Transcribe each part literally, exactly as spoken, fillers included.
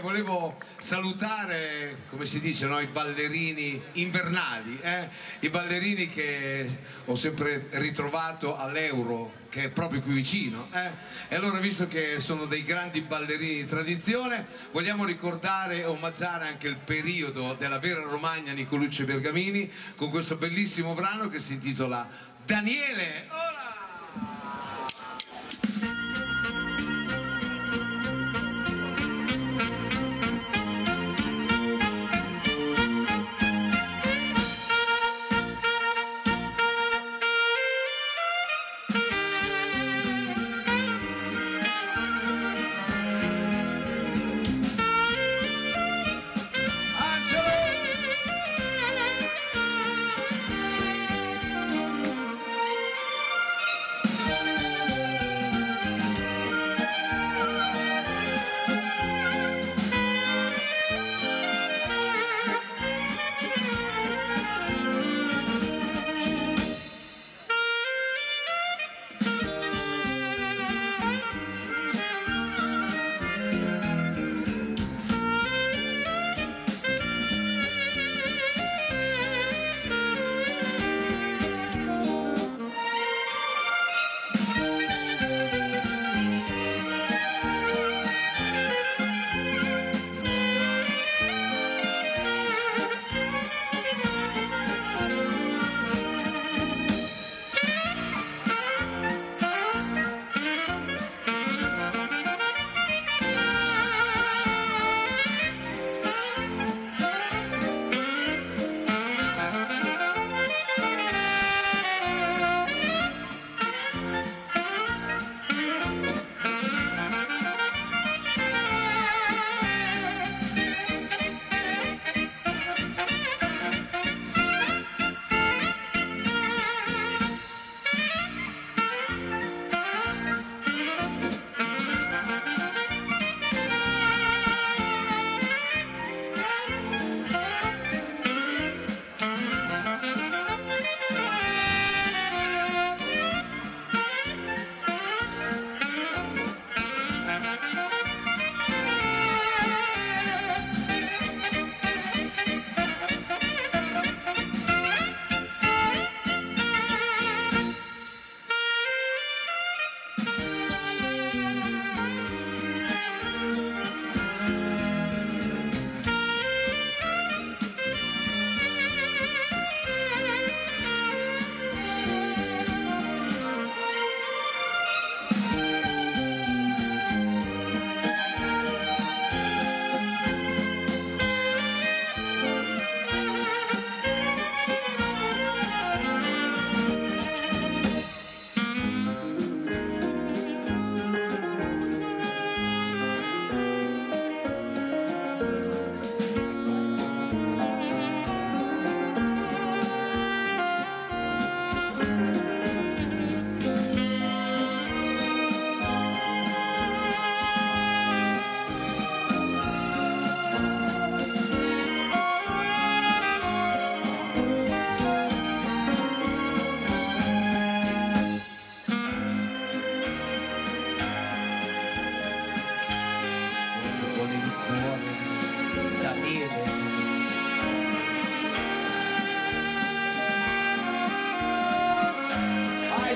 perché volevo salutare, come si dice, no, i ballerini invernali, eh? I ballerini che ho sempre ritrovato all'Euro, che è proprio qui vicino, eh? E allora, visto che sono dei grandi ballerini di tradizione, vogliamo ricordare e omaggiare anche il periodo della vera Romagna Nicolucci Bergamini con questo bellissimo brano che si intitola Daniele. Ora!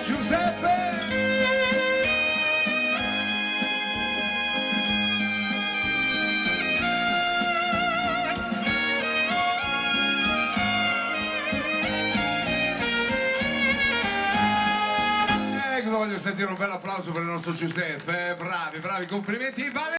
Giuseppe! Ecco, voglio sentire un bel applauso per il nostro Giuseppe, bravi, bravi, complimenti!